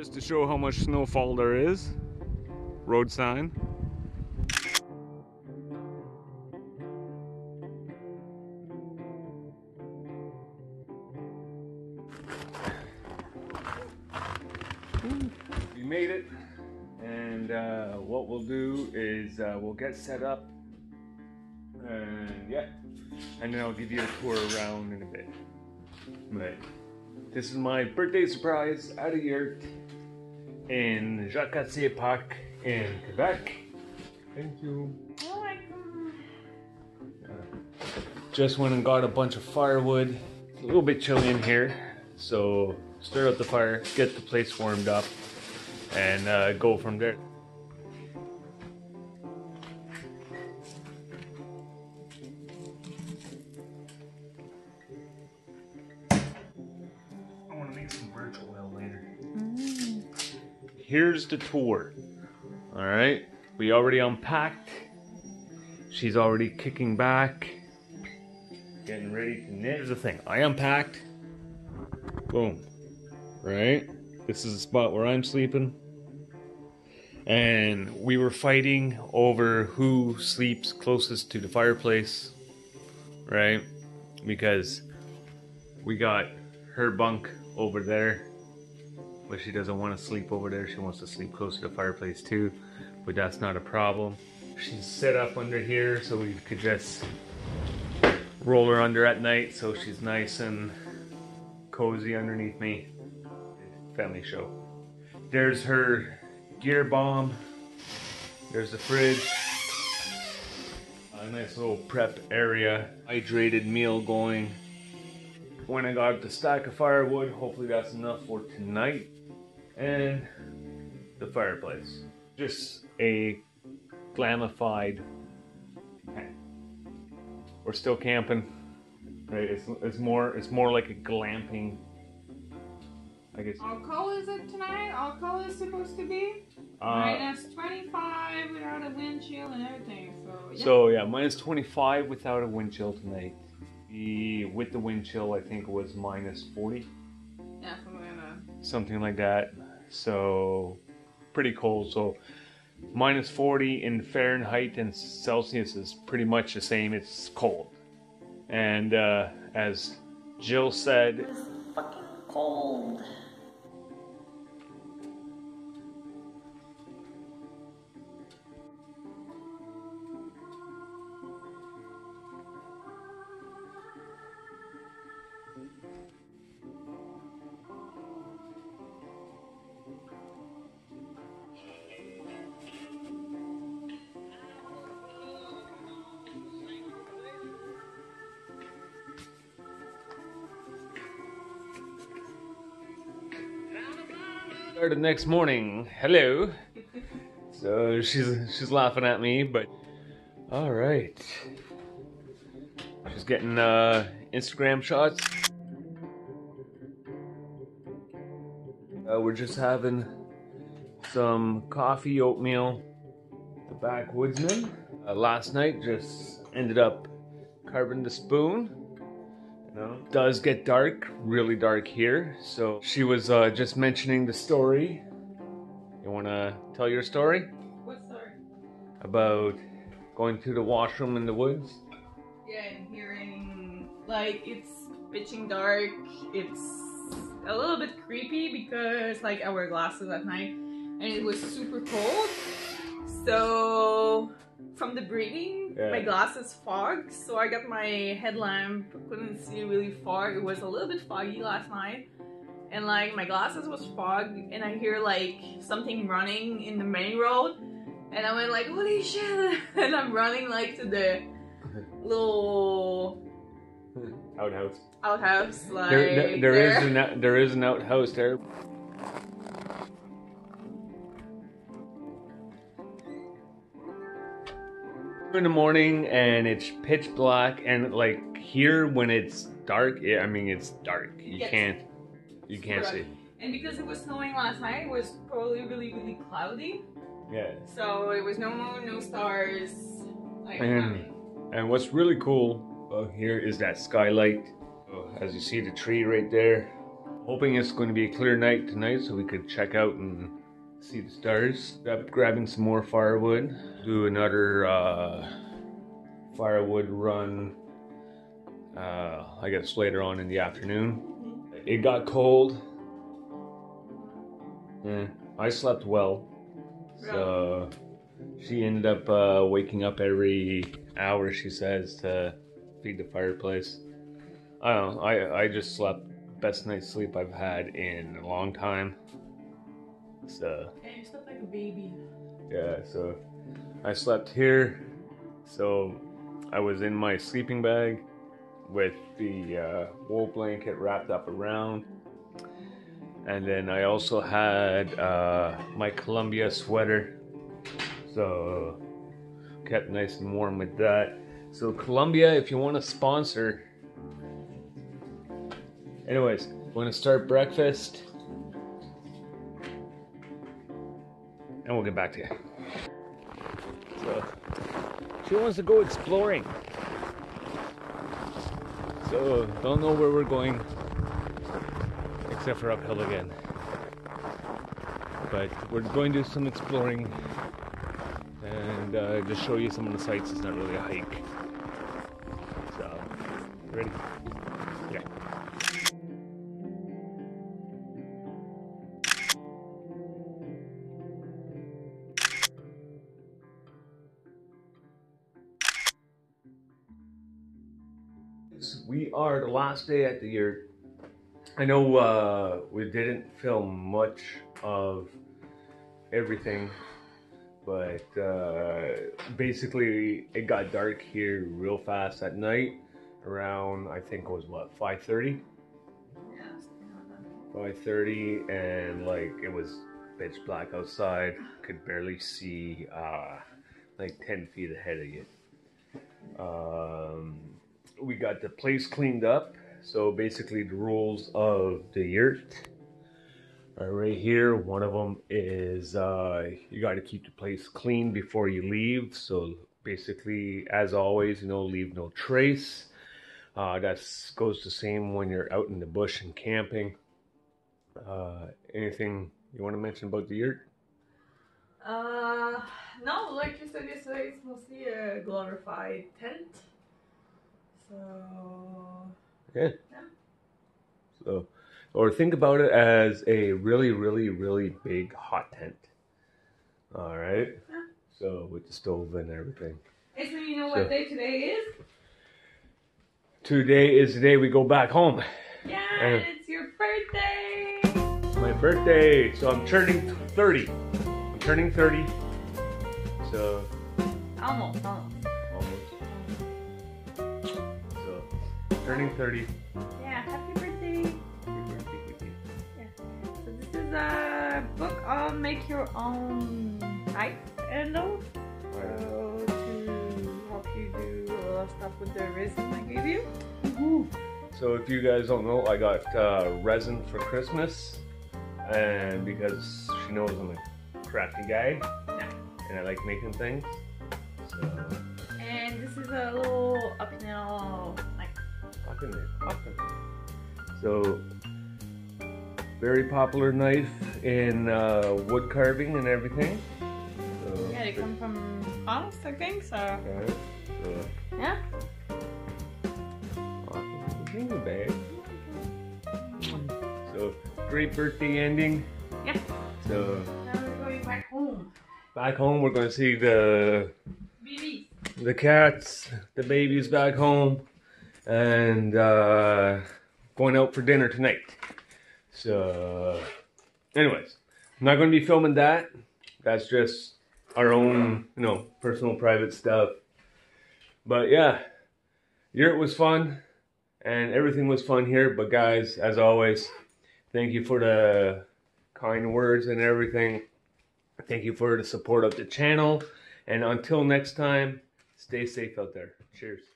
Just to show how much snowfall there is. Road sign. We made it, and what we'll do is we'll get set up, and yeah, and then I'll give you a tour around in a bit. But this is my birthday surprise at a yurt in Jacques-Cartier Park in Quebec. Thank you. Oh my God. Just went and got a bunch of firewood. It's a little bit chilly in here, so stir up the fire, get the place warmed up, and go from there. I want to make some birch oil later. Here's the tour. All right, we already unpacked. She's already kicking back, getting ready to knit. Here's the thing, I unpacked, boom. Right? This is the spot where I'm sleeping. And we were fighting over who sleeps closest to the fireplace. Right? Because we got her bunk over there. But she doesn't want to sleep over there. She wants to sleep close to the fireplace too. But that's not a problem. She's set up under here so we could just roll her under at night. So she's nice and cozy underneath me. Family show. There's her gear bomb. There's the fridge. A nice little prep area. Hydrated meal going. When I got the stack of firewood, hopefully that's enough for tonight. And the fireplace. Just a glamified tent. We're still camping. Right? It's more like a glamping. All colors of tonight, all colors supposed to be -25 without a wind chill and everything. So yeah, -25 without a wind chill tonight. With the wind chill, I think it was -40. Yeah, something like that. So pretty cold. So -40 in Fahrenheit and Celsius is pretty much the same. It's cold. And as Jill said, it's fucking cold. The next morning, hello. So she's laughing at me, but all right. She's getting Instagram shots. We're just having some coffee, oatmeal, the backwoodsman. Last night just ended up carving the spoon. No. Does get dark, really dark here. So she was just mentioning the story. You want to tell your story? What story? About going to the washroom in the woods. Yeah, and hearing, like, it's pitching dark. It's a little bit creepy because, like, I wear glasses at night and it was super cold. So from the breathing, yeah, my glasses fogged, so I got my headlamp, couldn't see really far. It was a little bit foggy last night, and like my glasses was fogged, and I hear like something running in the main road, and I went like, holy shit, and I'm running like to the little outhouse. Like there is an outhouse there. In the morning and it's pitch black, and like here when it's dark, I mean it's dark. You can't see. And because it was snowing last night, it was probably really, really cloudy. Yeah. So it was no moon, no stars. Like, and what's really cool here is that skylight. As you see the tree right there, Hoping it's going to be a clear night tonight so we could check out and see the stars. Grabbing some more firewood. Do another firewood run, I guess later on in the afternoon. It got cold. I slept well. So she ended up waking up every hour, she says, to feed the fireplace. I don't know, I just slept. Best night's sleep I've had in a long time. So you slept like a baby. Yeah, so I slept here. So I was in my sleeping bag with the wool blanket wrapped up around. And then I also had my Columbia sweater. So kept nice and warm with that. So Columbia, if you want to sponsor. Anyways, I'm gonna start breakfast and we'll get back to you. So, she wants to go exploring. So, don't know where we're going except for uphill again. But we're going to do some exploring and just show you some of the sights. It's not really a hike. So, ready? Yeah. We are the last day at the yurt. I know we didn't film much of everything, but basically it got dark here real fast at night. Around, I think it was what, 5:30? Yeah, something like that. 5:30, and like it was pitch black outside. Could barely see like 10 feet ahead of you. We got the place cleaned up. So basically the rules of the yurt are right here. One of them is you got to keep the place clean before you leave. So basically, as always, you know, leave no trace. That goes the same when you're out in the bush and camping. Anything you want to mention about the yurt? No, like you said yesterday, it's mostly a glorified tent. Yeah. So, or think about it as a really, really, really big hot tent. All right. Yeah. So with the stove and everything. Hey, so you know what day today is? Today is the day we go back home. Yeah, and it's your birthday. It's my birthday. So I'm turning 30. I'm turning 30. So. Almost. Turning 30. Yeah, happy birthday. Happy birthday. Yeah. So this is a book on make your own knife handles. So to help you do a lot of stuff with the resin I gave you. So if you guys don't know, I got resin for Christmas, and because she knows I'm a crafty guy, and I like making things. So. And this is a little optional. So, very popular knife in wood carving and everything. So, yeah, they come from France, I think, so... Okay. So. Yeah. Awesome. Bag. So, great birthday ending. Yeah. So... Now we're going back home. Back home, we're going to see the... Babies. The cats, the babies back home. And going out for dinner tonight. So anyways, I'm not going to be filming that. That's just our own, you know, personal private stuff. But yeah, yurt was fun and everything was fun here. But guys, as always, thank you for the kind words and everything. Thank you for the support of the channel. And until next time, stay safe out there. Cheers.